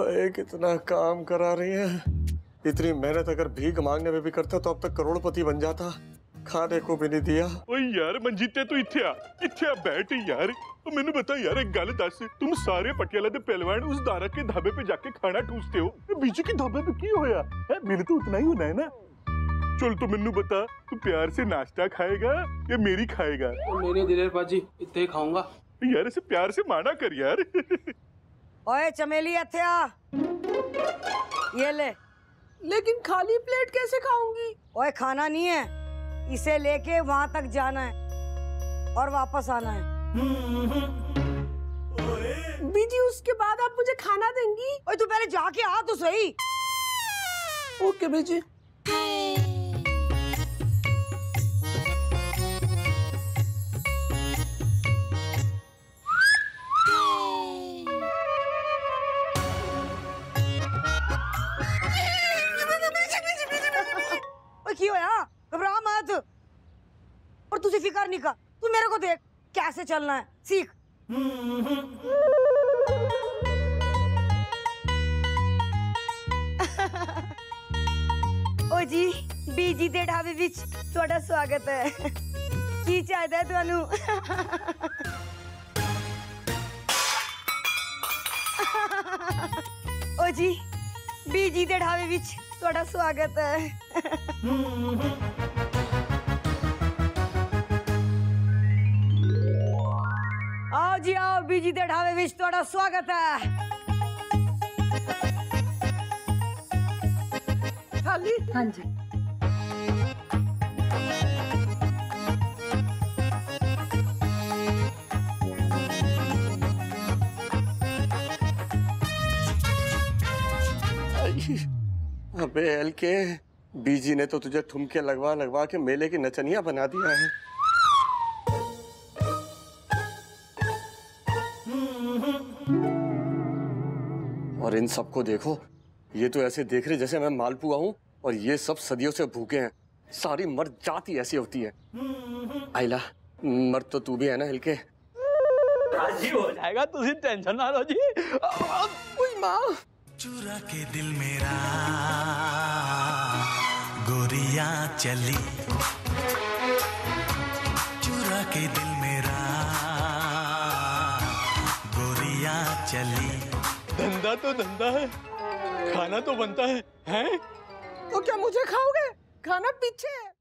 भाई कितना काम करा रही है। इतनी मेहनत अगर भीख मांगने में भी करता तो अब तक करोड़पति बन जाता। खाने को भी नहीं दिया। ओए यार मनजीते तू इत्थे आ बैठ यार। मैंने बता यार एक गल दस, तुम सारे पटियाला दे पहलवान उस दारा के ढाबे पे जाके खाना ठूसते हो, बीजे के ढाबे पे की होया है? मेरे तो उतना ही होना है ना। चल तू मेनू बता, तू प्यार से नाश्ता खाएगा या मेरी खाएगा? मेरे दिलेर पाजी इत्थे खाऊंगा यार। ऐसे प्यार से माना कर यार। ओए चमेली इत्थे आ, ये ले। लेकिन खाली प्लेट कैसे खाऊंगी? ओए खाना नहीं है, इसे लेके वहाँ तक जाना है और वापस आना है। बीजी उसके बाद आप मुझे खाना देंगी? ओए तू पहले जाके आ तो सही। ओके बीजी। घबरा मत, और तुझे फिक्र नहीं का, तू मेरे को देख कैसे चलना है, सीख। ओ जी, बीजी दे ढाबे विच तुहाडा स्वागत है। की चाहता है तुहानू? ओ जी, बीजी दे ढाबे विच तुहाडा स्वागत है। आओ जी आओ, बीजी दे ढाबे विच तुहाडा स्वागत है। खाली? हाँ जी। अबे एलके, बीजी ने तो तुझे ठुमके लगवा लगवा के मेले की नचनिया बना दिया है। और इन सबको देखो, ये तो ऐसे देख रहे जैसे मैं मालपुआ हूँ, और ये सब सदियों से भूखे हैं। सारी मर्द जाति ऐसी होती है। आइला मर्द तो तू भी है ना हिलके? राजी हो जाएगा, तुसी टेंशन ना लो जी। कोई माँ चुरा के दिल मेरा, गोरिया चली चुरा के दिल मेरा, गोरिया चली। धंधा तो धंधा है, खाना तो बनता है, हैं? तो क्या मुझे खाओगे? खाना पीछे है।